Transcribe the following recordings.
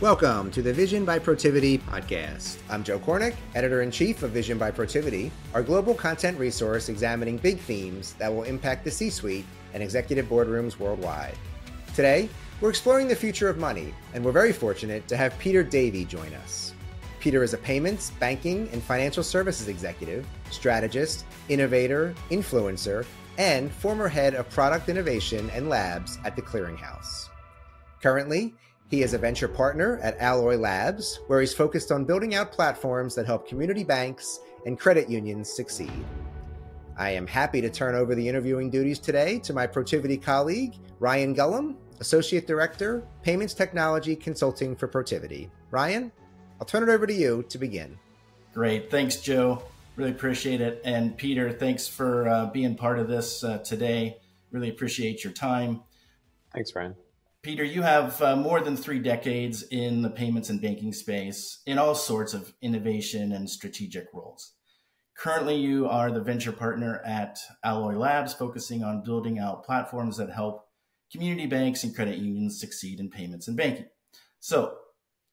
Welcome to the Vision by Protiviti podcast. I'm Joe Kornik, Editor-in-Chief of Vision by Protiviti, our global content resource examining big themes that will impact the C-suite and executive boardrooms worldwide. Today, we're exploring the future of money, and we're very fortunate to have Peter Davey join us. Peter is a payments, banking, and financial services executive, strategist, innovator, influencer, and former head of product innovation and labs at The Clearing House. Currently, he is a venture partner at Alloy Labs, where he's focused on building out platforms that help community banks and credit unions succeed. I am happy to turn over the interviewing duties today to my Protiviti colleague, Ryan Gullum, Associate Director, Payments Technology Consulting for Protiviti. Ryan, I'll turn it over to you to begin. Great. Thanks, Joe. Really appreciate it. And Peter, thanks for being part of this today. Really appreciate your time. Thanks, Ryan. Peter, you have more than 3 decades in the payments and banking space in all sorts of innovation and strategic roles. Currently, you are the venture partner at Alloy Labs, focusing on building out platforms that help community banks and credit unions succeed in payments and banking. So,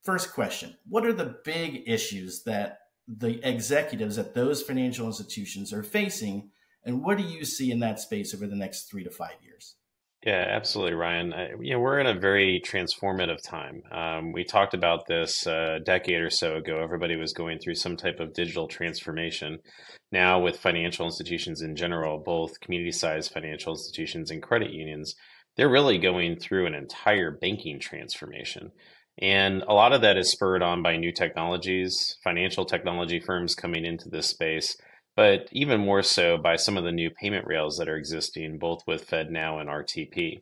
first question, what are the big issues that the executives at those financial institutions are facing, and what do you see in that space over the next 3 to 5 years? Yeah, absolutely, Ryan. We're in a very transformative time. We talked about this a decade or so ago. Everybody was going through some type of digital transformation. Now with financial institutions in general, both community-sized financial institutions and credit unions, they're really going through an entire banking transformation. And a lot of that is spurred on by new technologies, financial technology firms coming into this space, but even more so by some of the new payment rails that are existing, both with FedNow and RTP.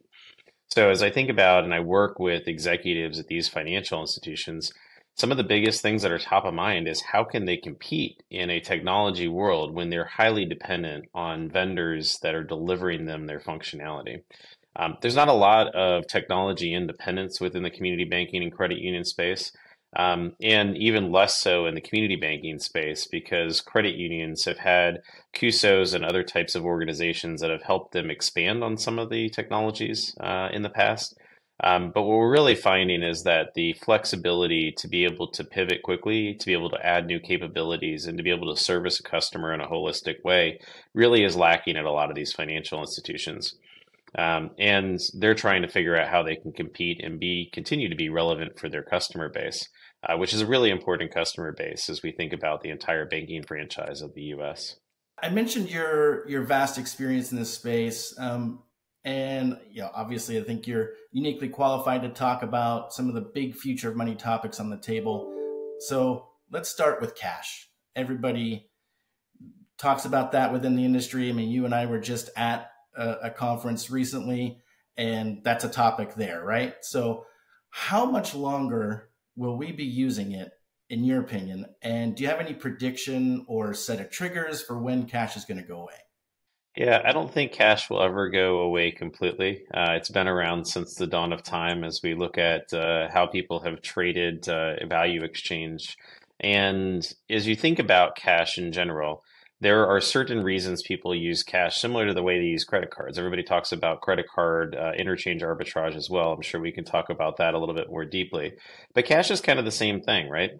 So as I think about and I work with executives at these financial institutions, some of the biggest things that are top of mind is how can they compete in a technology world when they're highly dependent on vendors that are delivering them their functionality. There's not a lot of technology independence within the community banking and credit union space. And even less so in the community banking space, because credit unions have had CUSOs and other types of organizations that have helped them expand on some of the technologies in the past. But what we're really finding is that the flexibility to be able to pivot quickly, to be able to add new capabilities, and to be able to service a customer in a holistic way really is lacking at a lot of these financial institutions. And they're trying to figure out how they can compete and continue to be relevant for their customer base, which is a really important customer base as we think about the entire banking franchise of the U.S. I mentioned your vast experience in this space, and obviously I think you're uniquely qualified to talk about some of the big future of money topics on the table. So let's start with cash. Everybody talks about that within the industry. I mean, you and I were just at a conference recently, and that's a topic there, right? So how much longer will we be using it, in your opinion? And do you have any prediction or set of triggers for when cash is going to go away? Yeah, I don't think cash will ever go away completely. It's been around since the dawn of time as we look at how people have traded value exchange. And as you think about cash in general, there are certain reasons people use cash, similar to the way they use credit cards. Everybody talks about credit card interchange arbitrage as well. I'm sure we can talk about that a little bit more deeply. But cash is kind of the same thing, right?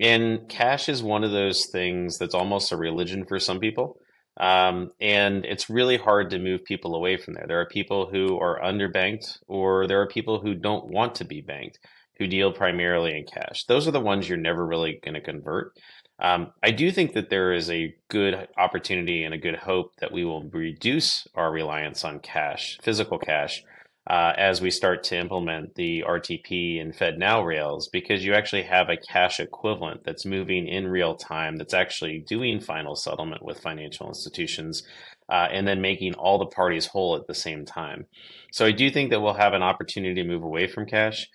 And cash is one of those things that's almost a religion for some people. And it's really hard to move people away from there. There are people who are underbanked, or there are people who don't want to be banked, who deal primarily in cash. Those are the ones you're never really going to convert. I do think that there is a good opportunity and a good hope that we will reduce our reliance on cash, physical cash, as we start to implement the RTP and FedNow rails, because you actually have a cash equivalent that's moving in real time, that's actually doing final settlement with financial institutions, and then making all the parties whole at the same time. So I do think that we'll have an opportunity to move away from cash.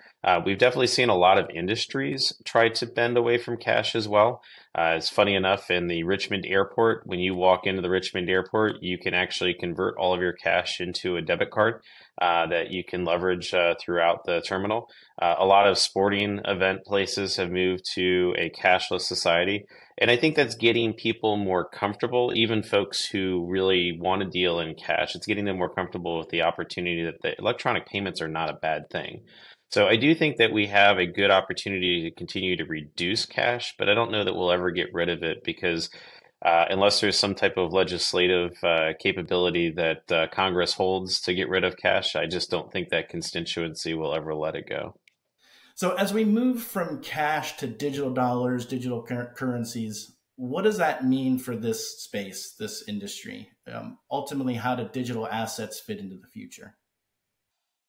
We've definitely seen a lot of industries try to bend away from cash as well. It's funny enough, in the Richmond airport, when you walk into the Richmond airport, you can actually convert all of your cash into a debit card that you can leverage throughout the terminal. A lot of sporting event places have moved to a cashless society. And I think that's getting people more comfortable, even folks who really want to deal in cash. It's getting them more comfortable with the opportunity that the electronic payments are not a bad thing. So I do think that we have a good opportunity to continue to reduce cash, but I don't know that we'll ever get rid of it, because unless there's some type of legislative capability that Congress holds to get rid of cash, I just don't think that constituency will ever let it go. So as we move from cash to digital dollars, digital currencies, what does that mean for this space, this industry? Ultimately, how do digital assets fit into the future?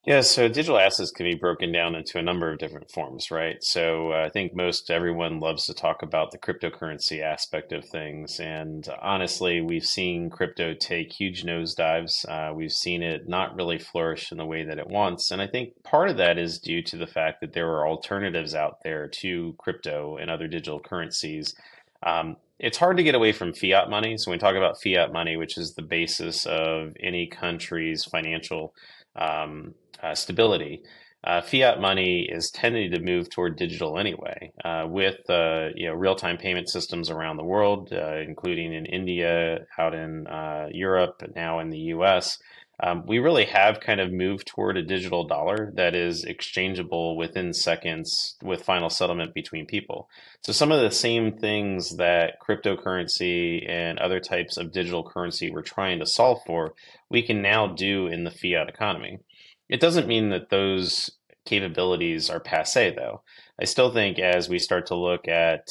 Yeah, so digital assets can be broken down into a number of different forms, right? So I think most everyone loves to talk about the cryptocurrency aspect of things. And honestly, we've seen crypto take huge nosedives. We've seen it not really flourish in the way that it wants. And I think part of that is due to the fact that there are alternatives out there to crypto and other digital currencies. It's hard to get away from fiat money. So when we talk about fiat money, which is the basis of any country's financial stability, fiat money is tending to move toward digital anyway. With real-time payment systems around the world, including in India, out in Europe, now in the U.S., we really have kind of moved toward a digital dollar that is exchangeable within seconds with final settlement between people. So some of the same things that cryptocurrency and other types of digital currency were trying to solve for, we can now do in the fiat economy. It doesn't mean that those capabilities are passé, though. I still think as we start to look at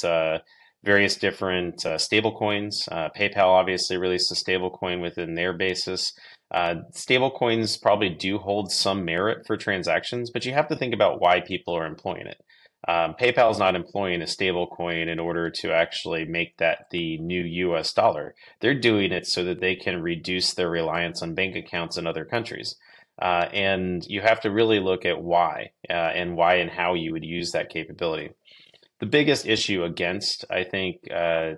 various different stable coins, PayPal obviously released a stable coin within their basis. Stablecoins probably do hold some merit for transactions, but you have to think about why people are employing it. PayPal is not employing a stablecoin in order to actually make that the new US dollar. They're doing it so that they can reduce their reliance on bank accounts in other countries. And you have to really look at why and how you would use that capability. The biggest issue against, I think,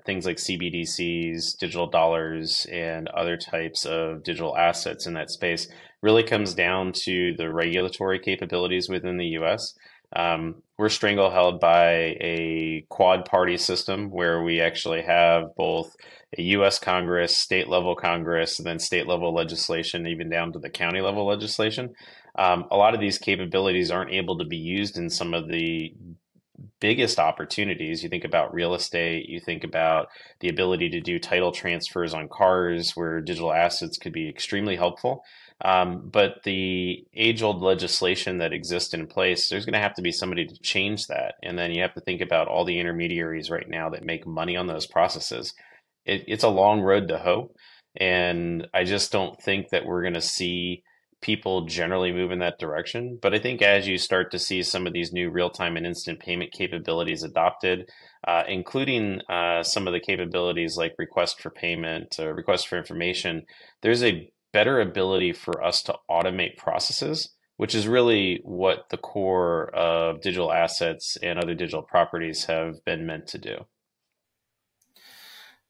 things like CBDCs, digital dollars, and other types of digital assets in that space really comes down to the regulatory capabilities within the U.S. We're strangled by a quad-party system where we actually have both a U.S. Congress, state-level Congress, and then state-level legislation, even down to the county-level legislation. A lot of these capabilities aren't able to be used in some of the biggest opportunities. You think about real estate, you think about the ability to do title transfers on cars where digital assets could be extremely helpful. But the age-old legislation that exists in place, there's going to have to be somebody to change that. And then you have to think about all the intermediaries right now that make money on those processes. It's a long road to hoe. And I just don't think that we're going to see people generally move in that direction. But I think as you start to see some of these new real-time and instant payment capabilities adopted, including some of the capabilities like request for payment, request for information, there's a better ability for us to automate processes, which is really what the core of digital assets and other digital properties have been meant to do.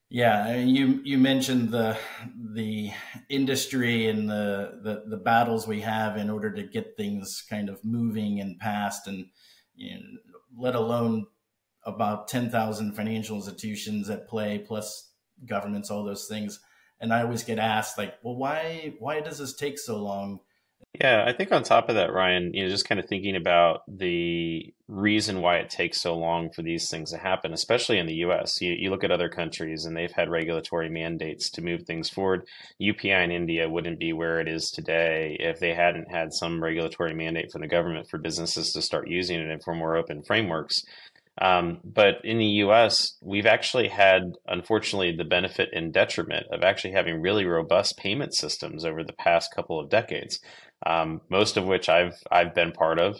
Yeah, I mean, you mentioned the industry and the battles we have in order to get things kind of moving and passed, and you know, let alone about 10,000 financial institutions at play, plus governments, all those things. And I always get asked, like, well, why does this take so long? Yeah, I think on top of that, Ryan, you know, just kind of thinking about the reason why it takes so long for these things to happen, especially in the U.S. You look at other countries and they've had regulatory mandates to move things forward. UPI in India wouldn't be where it is today if they hadn't had some regulatory mandate from the government for businesses to start using it and for more open frameworks. But in the U.S., we've actually had, unfortunately, the benefit and detriment of actually having really robust payment systems over the past couple of decades, most of which I've been part of,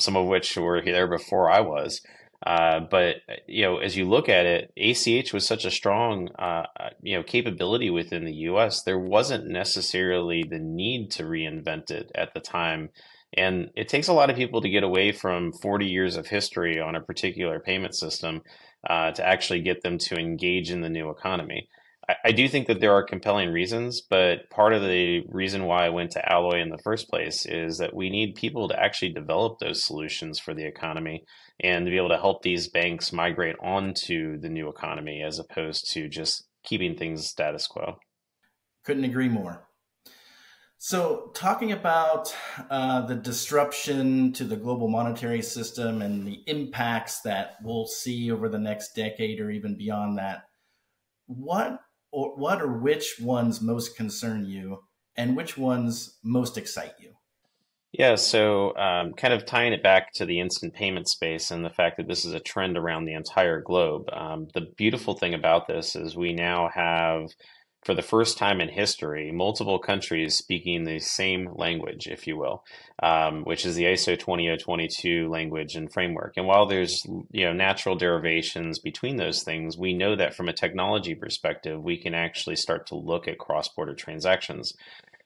some of which were there before I was. But you know, as you look at it, ACH was such a strong capability within the U.S. There wasn't necessarily the need to reinvent it at the time. And it takes a lot of people to get away from 40 years of history on a particular payment system to actually get them to engage in the new economy. I do think that there are compelling reasons, but part of the reason why I went to Alloy in the first place is that we need people to actually develop those solutions for the economy and to be able to help these banks migrate onto the new economy as opposed to just keeping things status quo. Couldn't agree more. So talking about the disruption to the global monetary system and the impacts that we'll see over the next decade or even beyond that, what or which ones most concern you and which ones most excite you? Yeah, so kind of tying it back to the instant payment space and the fact that this is a trend around the entire globe. The beautiful thing about this is we now have, for the first time in history, multiple countries speaking the same language, if you will, which is the ISO 20022 language and framework. And while there's natural derivations between those things, we know that from a technology perspective, we can actually start to look at cross-border transactions.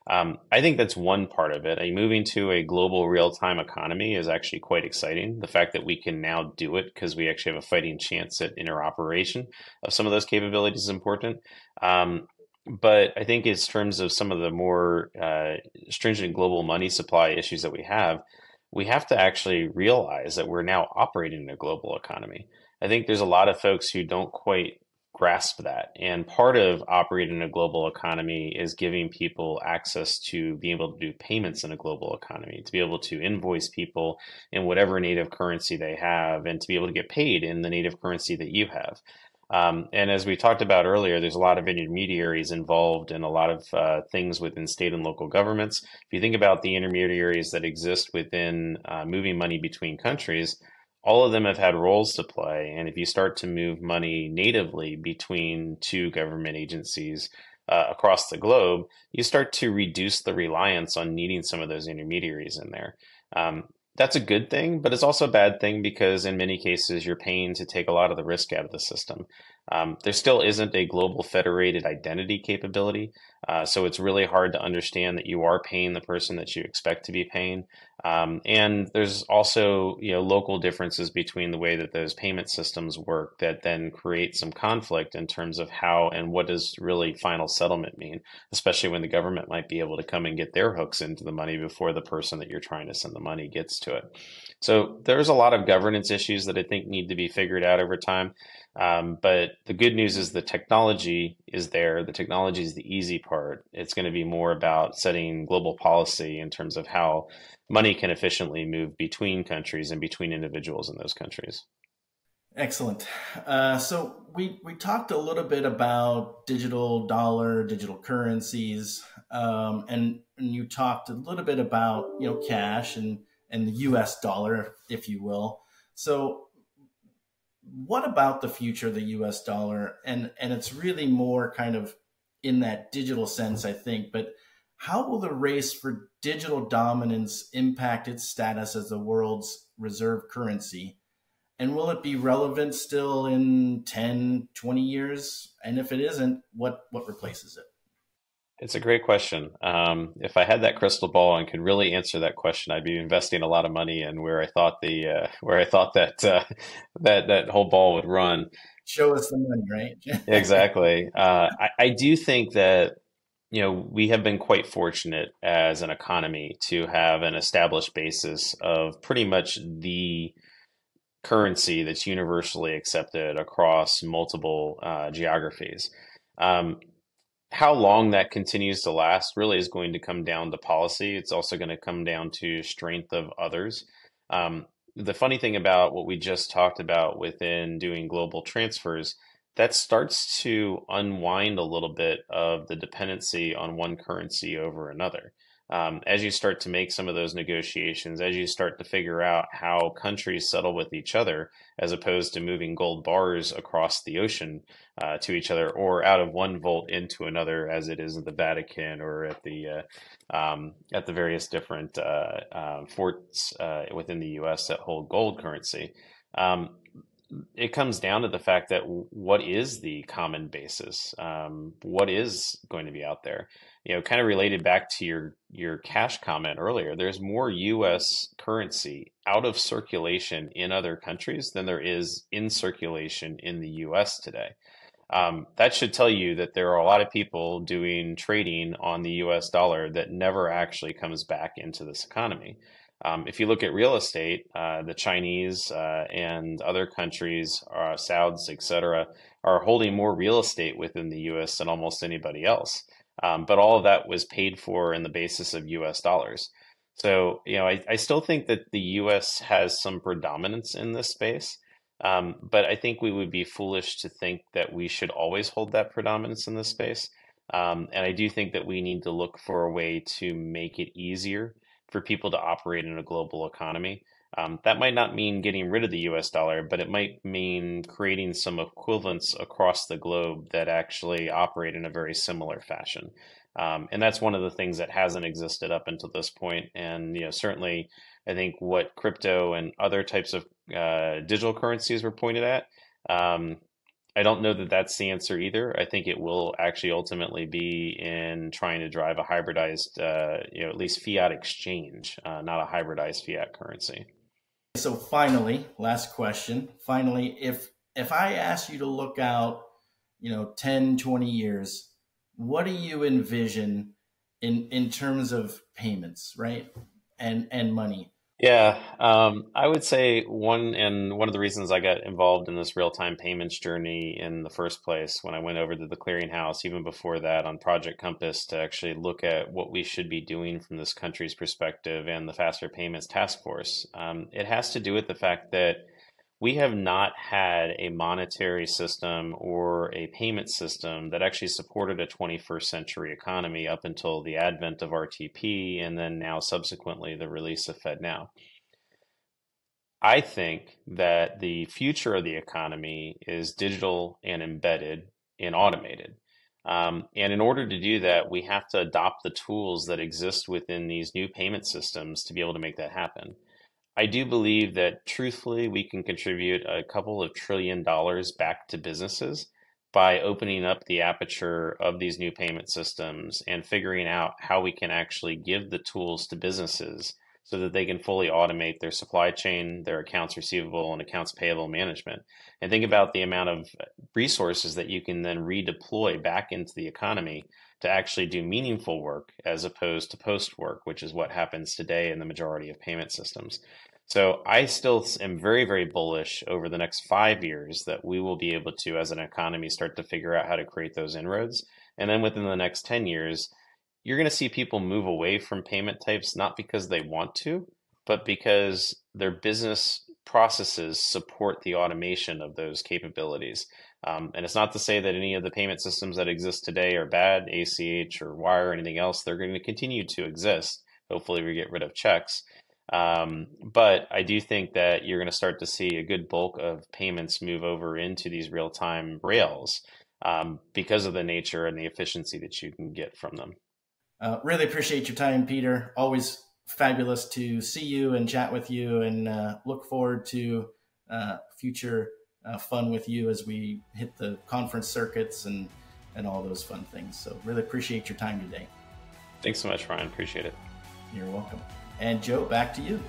I think that's one part of it. Moving to a global real-time economy is actually quite exciting. The fact that we can now do it because we actually have a fighting chance at interoperation of some of those capabilities is important. But I think in terms of some of the more stringent global money supply issues that we have to actually realize that we're now operating in a global economy. I think there's a lot of folks who don't quite grasp that. And part of operating in a global economy is giving people access to being able to do payments in a global economy, to be able to invoice people in whatever native currency they have, and to be able to get paid in the native currency that you have. And as we talked about earlier, there's a lot of intermediaries involved in a lot of things within state and local governments. If you think about the intermediaries that exist within moving money between countries, all of them have had roles to play. And if you start to move money natively between two government agencies across the globe, you start to reduce the reliance on needing some of those intermediaries in there. That's a good thing, but it's also a bad thing because in many cases, you're paying to take a lot of the risk out of the system. There still isn't a global federated identity capability. So it's really hard to understand that you are paying the person that you expect to be paying. And there's also local differences between the way that those payment systems work that then create some conflict in terms of how and what does really final settlement mean, especially when the government might be able to come and get their hooks into the money before the person that you're trying to send the money gets to it. So there's a lot of governance issues that I think need to be figured out over time. But the good news is the technology is there. The technology is the easy part. It's going to be more about setting global policy in terms of how money can efficiently move between countries and between individuals in those countries. Excellent. So we talked a little bit about digital dollar, digital currencies, and you talked a little bit about cash and the U.S. dollar, if you will. So what about the future of the U.S. dollar? And it's really more kind of in that digital sense, I think. But how will the race for digital dominance impact its status as the world's reserve currency? And will it be relevant still in 10, 20 years? And if it isn't, what replaces it? It's a great question. If I had that crystal ball and could really answer that question, I'd be investing a lot of money in where I thought the that whole ball would run. Show us the money, right? Exactly. I do think that we have been quite fortunate as an economy to have an established basis of pretty much the currency that's universally accepted across multiple geographies. How long that continues to last really is going to come down to policy. It's also going to come down to strength of others. The funny thing about what we just talked about within doing global transfers, that starts to unwind a little bit of the dependency on one currency over another. As you start to make some of those negotiations, as you start to figure out how countries settle with each other, as opposed to moving gold bars across the ocean to each other or out of one vault into another, as it is in the Vatican or at the various different forts within the U.S. that hold gold currency. It comes down to the fact that what is the common basis? What is going to be out there? Kind of related back to your cash comment earlier, there's more U.S. currency out of circulation in other countries than there is in circulation in the U.S. today. That should tell you that there are a lot of people doing trading on the U.S. dollar that never actually comes back into this economy. If you look at real estate, the Chinese and other countries, Saudis, etc., are holding more real estate within the U.S. than almost anybody else. But all of that was paid for in the basis of US dollars. So, you know, I still think that the US has some predominance in this space. But I think we would be foolish to think that we should always hold that predominance in this space. And I do think that we need to look for a way to make it easier for people to operate in a global economy. That might not mean getting rid of the US dollar, but it might mean creating some equivalents across the globe that actually operate in a very similar fashion. And that's one of the things that hasn't existed up until this point. And, you know, certainly I think what crypto and other types of digital currencies were pointed at, I don't know that that's the answer either. I think it will actually ultimately be in trying to drive a hybridized, you know, at least fiat exchange, not a hybridized fiat currency. So finally, last question. Finally, if I ask you to look out, you know, 10, 20 years, what do you envision in terms of payments, right? And money? Yeah, I would say one of the reasons I got involved in this real-time payments journey in the first place when I went over to the Clearing House, even before that on Project Compass, to actually look at what we should be doing from this country's perspective and the Faster Payments Task Force. It has to do with the fact that we have not had a monetary system or a payment system that actually supported a 21st century economy up until the advent of RTP and then now subsequently the release of FedNow. I think that the future of the economy is digital and embedded and automated. And in order to do that, we have to adopt the tools that exist within these new payment systems to be able to make that happen. I do believe that truthfully, we can contribute a couple of $1 trillion back to businesses by opening up the aperture of these new payment systems and figuring out how we can actually give the tools to businesses so that they can fully automate their supply chain, their accounts receivable and accounts payable management. And think about the amount of resources that you can then redeploy back into the economy to actually do meaningful work as opposed to post work, which is what happens today in the majority of payment systems. So I still am very, very bullish over the next 5 years that we will be able to, as an economy, start to figure out how to create those inroads. And then within the next 10 years, you're going to see people move away from payment types, not because they want to, but because their business processes support the automation of those capabilities. And it's not to say that any of the payment systems that exist today are bad, ACH or wire or anything else. They're going to continue to exist. Hopefully we get rid of checks. But I do think that you're going to start to see a good bulk of payments move over into these real-time rails because of the nature and the efficiency that you can get from them. Really appreciate your time, Peter. Always fabulous to see you and chat with you, and look forward to future fun with you as we hit the conference circuits and all those fun things. So really appreciate your time today. Thanks so much, Ryan. Appreciate it. You're welcome. And Joe, back to you.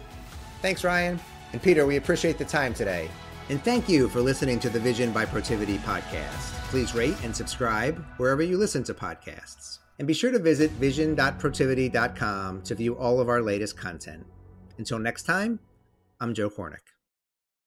Thanks, Ryan. And Peter, we appreciate the time today. And thank you for listening to the Vision by Protiviti podcast. Please rate and subscribe wherever you listen to podcasts. And be sure to visit vision.protiviti.com to view all of our latest content. Until next time, I'm Joe Kornik.